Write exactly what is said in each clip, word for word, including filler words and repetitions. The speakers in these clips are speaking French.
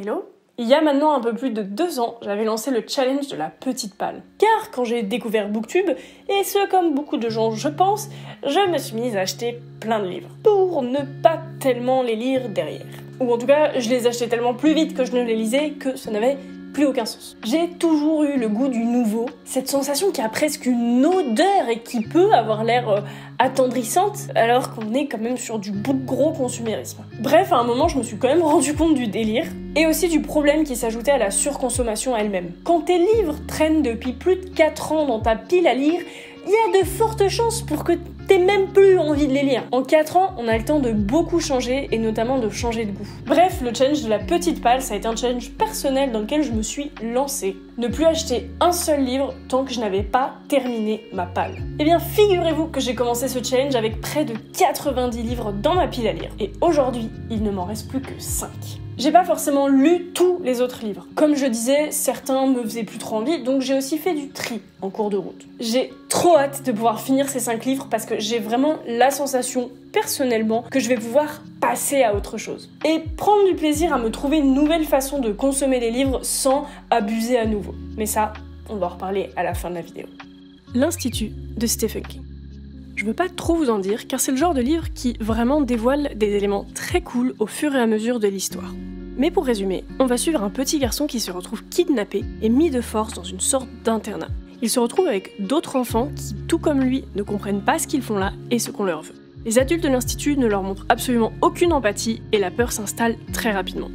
Hello. Il y a maintenant un peu plus de deux ans, j'avais lancé le challenge de la petite palle. Car quand j'ai découvert Booktube, et ce comme beaucoup de gens je pense, je me suis mise à acheter plein de livres. Pour ne pas tellement les lire derrière. Ou en tout cas, je les achetais tellement plus vite que je ne les lisais que ça n'avait plus aucun sens. J'ai toujours eu le goût du nouveau, cette sensation qui a presque une odeur et qui peut avoir l'air euh, attendrissante alors qu'on est quand même sur du bout de gros consumérisme. Bref, à un moment je me suis quand même rendu compte du délire. Et aussi du problème qui s'ajoutait à la surconsommation elle-même. Quand tes livres traînent depuis plus de quatre ans dans ta pile à lire, il y a de fortes chances pour que t'aies même plus envie de les lire. En quatre ans, on a le temps de beaucoup changer, et notamment de changer de goût. Bref, le challenge de la petite palle, ça a été un challenge personnel dans lequel je me suis lancée. Ne plus acheter un seul livre tant que je n'avais pas terminé ma palle. Eh bien, figurez-vous que j'ai commencé ce challenge avec près de quatre-vingt-dix livres dans ma pile à lire. Et aujourd'hui, il ne m'en reste plus que cinq. J'ai pas forcément lu tous les autres livres. Comme je disais, certains me faisaient plus trop envie, donc j'ai aussi fait du tri en cours de route. J'ai trop hâte de pouvoir finir ces cinq livres parce que j'ai vraiment la sensation, personnellement, que je vais pouvoir passer à autre chose. Et prendre du plaisir à me trouver une nouvelle façon de consommer les livres sans abuser à nouveau. Mais ça, on va en reparler à la fin de la vidéo. L'Institut de Stephen King. Je veux pas trop vous en dire, car c'est le genre de livre qui vraiment dévoile des éléments très cool au fur et à mesure de l'histoire. Mais pour résumer, on va suivre un petit garçon qui se retrouve kidnappé et mis de force dans une sorte d'internat. Il se retrouve avec d'autres enfants qui, tout comme lui, ne comprennent pas ce qu'ils font là et ce qu'on leur veut. Les adultes de l'Institut ne leur montrent absolument aucune empathie et la peur s'installe très rapidement.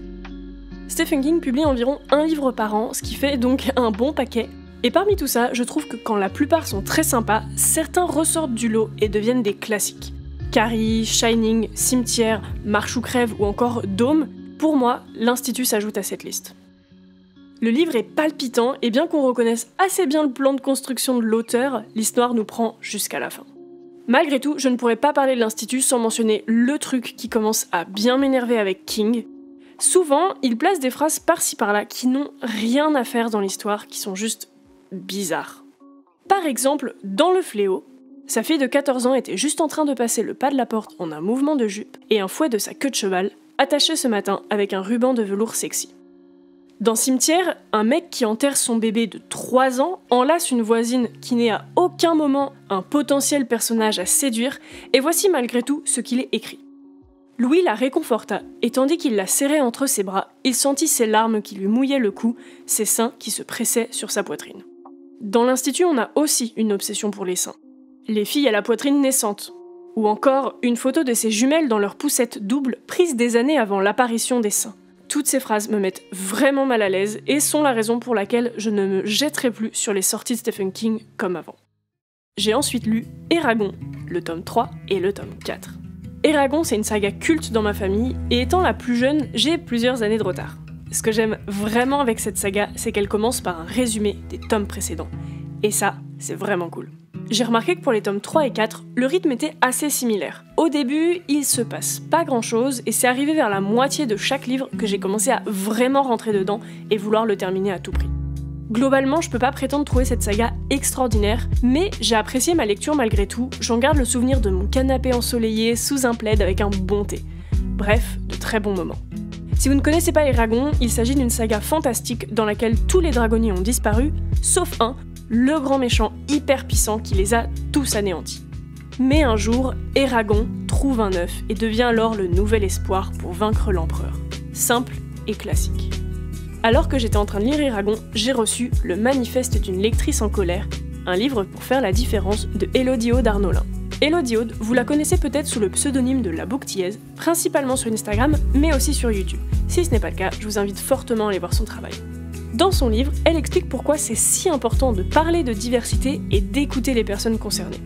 Stephen King publie environ un livre par an, ce qui fait donc un bon paquet. Et parmi tout ça, je trouve que quand la plupart sont très sympas, certains ressortent du lot et deviennent des classiques. Carrie, Shining, Cimetière, Marche ou Crève ou encore Dôme, pour moi, l'Institut s'ajoute à cette liste. Le livre est palpitant et bien qu'on reconnaisse assez bien le plan de construction de l'auteur, l'histoire nous prend jusqu'à la fin. Malgré tout, je ne pourrais pas parler de l'Institut sans mentionner le truc qui commence à bien m'énerver avec King. Souvent, il place des phrases par-ci par-là qui n'ont rien à faire dans l'histoire, qui sont juste bizarre. Par exemple, dans Le Fléau, sa fille de quatorze ans était juste en train de passer le pas de la porte en un mouvement de jupe et un fouet de sa queue de cheval, attaché ce matin avec un ruban de velours sexy. Dans Cimetière, un mec qui enterre son bébé de trois ans enlace une voisine qui n'est à aucun moment un potentiel personnage à séduire, et voici malgré tout ce qu'il est écrit. Louis la réconforta, et tandis qu'il la serrait entre ses bras, il sentit ses larmes qui lui mouillaient le cou, ses seins qui se pressaient sur sa poitrine. Dans l'Institut, on a aussi une obsession pour les seins. Les filles à la poitrine naissante. Ou encore, une photo de ses jumelles dans leur poussette double prise des années avant l'apparition des seins. Toutes ces phrases me mettent vraiment mal à l'aise et sont la raison pour laquelle je ne me jetterai plus sur les sorties de Stephen King comme avant. J'ai ensuite lu Eragon, le tome trois et le tome quatre. Eragon, c'est une saga culte dans ma famille et étant la plus jeune, j'ai plusieurs années de retard. Ce que j'aime vraiment avec cette saga, c'est qu'elle commence par un résumé des tomes précédents. Et ça, c'est vraiment cool. J'ai remarqué que pour les tomes trois et quatre, le rythme était assez similaire. Au début, il se passe pas grand-chose, et c'est arrivé vers la moitié de chaque livre que j'ai commencé à vraiment rentrer dedans et vouloir le terminer à tout prix. Globalement, je peux pas prétendre trouver cette saga extraordinaire, mais j'ai apprécié ma lecture malgré tout, j'en garde le souvenir de mon canapé ensoleillé sous un plaid avec un bon thé. Bref, de très bons moments. Si vous ne connaissez pas Eragon, il s'agit d'une saga fantastique dans laquelle tous les dragonniers ont disparu, sauf un, le grand méchant hyper puissant qui les a tous anéantis. Mais un jour, Eragon trouve un œuf et devient alors le nouvel espoir pour vaincre l'empereur. Simple et classique. Alors que j'étais en train de lire Eragon, j'ai reçu Le Manifeste d'une lectrice en colère, un livre pour faire la différence de Élodie Odarnolin. Élodie Od, vous la connaissez peut-être sous le pseudonyme de La Bouctillaise, principalement sur Instagram, mais aussi sur YouTube. Si ce n'est pas le cas, je vous invite fortement à aller voir son travail. Dans son livre, elle explique pourquoi c'est si important de parler de diversité et d'écouter les personnes concernées.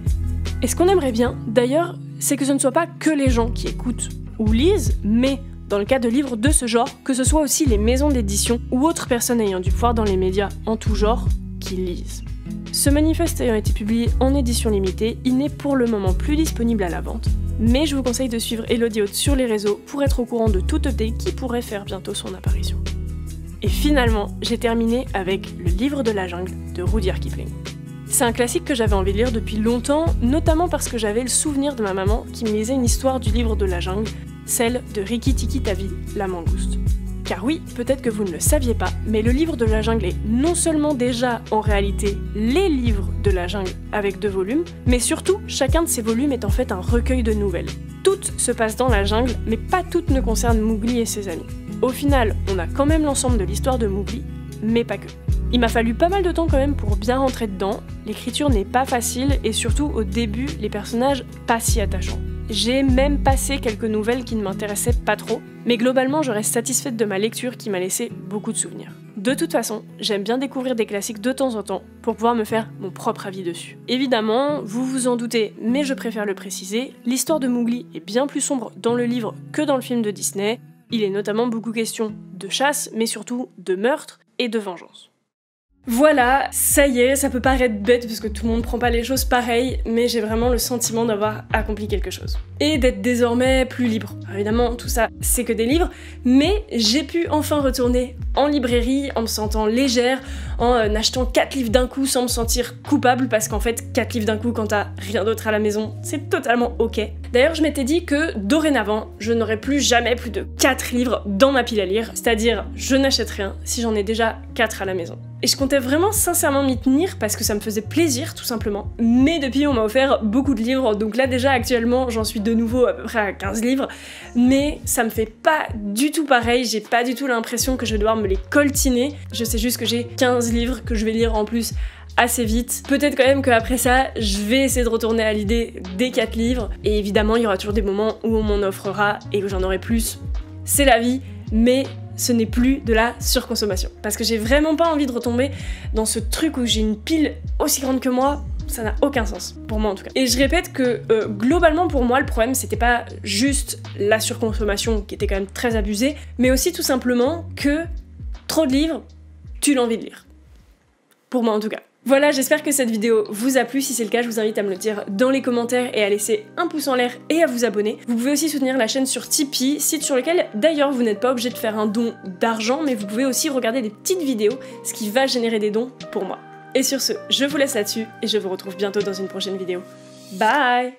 Et ce qu'on aimerait bien, d'ailleurs, c'est que ce ne soit pas que les gens qui écoutent ou lisent, mais, dans le cas de livres de ce genre, que ce soit aussi les maisons d'édition ou autres personnes ayant du pouvoir dans les médias en tout genre qui lisent. Ce manifeste ayant été publié en édition limitée, il n'est pour le moment plus disponible à la vente, mais je vous conseille de suivre Élodie Oud sur les réseaux pour être au courant de toute update qui pourrait faire bientôt son apparition. Et finalement, j'ai terminé avec Le Livre de la Jungle de Rudyard Kipling. C'est un classique que j'avais envie de lire depuis longtemps, notamment parce que j'avais le souvenir de ma maman qui me lisait une histoire du Livre de la Jungle, celle de Rikki-Tikki-Tavi, la mangouste. Car oui, peut-être que vous ne le saviez pas, mais le livre de la jungle est non seulement déjà, en réalité, les livres de la jungle avec deux volumes, mais surtout, chacun de ces volumes est en fait un recueil de nouvelles. Toutes se passent dans la jungle, mais pas toutes ne concernent Mowgli et ses amis. Au final, on a quand même l'ensemble de l'histoire de Mowgli, mais pas que. Il m'a fallu pas mal de temps quand même pour bien rentrer dedans, l'écriture n'est pas facile et surtout au début, les personnages pas si attachants. J'ai même passé quelques nouvelles qui ne m'intéressaient pas trop, mais globalement je reste satisfaite de ma lecture qui m'a laissé beaucoup de souvenirs. De toute façon, j'aime bien découvrir des classiques de temps en temps pour pouvoir me faire mon propre avis dessus. Évidemment, vous vous en doutez, mais je préfère le préciser, l'histoire de Mowgli est bien plus sombre dans le livre que dans le film de Disney. Il est notamment beaucoup question de chasse, mais surtout de meurtre et de vengeance. Voilà, ça y est, ça peut paraître bête parce que tout le monde prend pas les choses pareilles, mais j'ai vraiment le sentiment d'avoir accompli quelque chose. Et d'être désormais plus libre. Alors évidemment, tout ça, c'est que des livres, mais j'ai pu enfin retourner en librairie en me sentant légère, en euh, achetant quatre livres d'un coup sans me sentir coupable, parce qu'en fait, quatre livres d'un coup quand t'as rien d'autre à la maison, c'est totalement ok. D'ailleurs, je m'étais dit que dorénavant, je n'aurais plus jamais plus de quatre livres dans ma pile à lire, c'est-à-dire je n'achète rien si j'en ai déjà quatre à la maison. Et je comptais vraiment sincèrement m'y tenir parce que ça me faisait plaisir tout simplement. Mais depuis on m'a offert beaucoup de livres, donc là déjà actuellement j'en suis de nouveau à peu près à quinze livres, mais ça me fait pas du tout pareil, j'ai pas du tout l'impression que je vais devoir me les coltiner, je sais juste que j'ai quinze livres que je vais lire en plus assez vite. Peut-être quand même qu'après ça, je vais essayer de retourner à l'idée des quatre livres, et évidemment il y aura toujours des moments où on m'en offrera et où j'en aurai plus, c'est la vie, mais ce n'est plus de la surconsommation. Parce que j'ai vraiment pas envie de retomber dans ce truc où j'ai une pile aussi grande que moi, ça n'a aucun sens, pour moi en tout cas. Et je répète que euh, globalement pour moi le problème c'était pas juste la surconsommation qui était quand même très abusée, mais aussi tout simplement que trop de livres tue l'envie de lire. Pour moi en tout cas. Voilà, j'espère que cette vidéo vous a plu, si c'est le cas je vous invite à me le dire dans les commentaires et à laisser un pouce en l'air et à vous abonner. Vous pouvez aussi soutenir la chaîne sur Tipeee, site sur lequel d'ailleurs vous n'êtes pas obligé de faire un don d'argent, mais vous pouvez aussi regarder des petites vidéos, ce qui va générer des dons pour moi. Et sur ce, je vous laisse là-dessus et je vous retrouve bientôt dans une prochaine vidéo. Bye!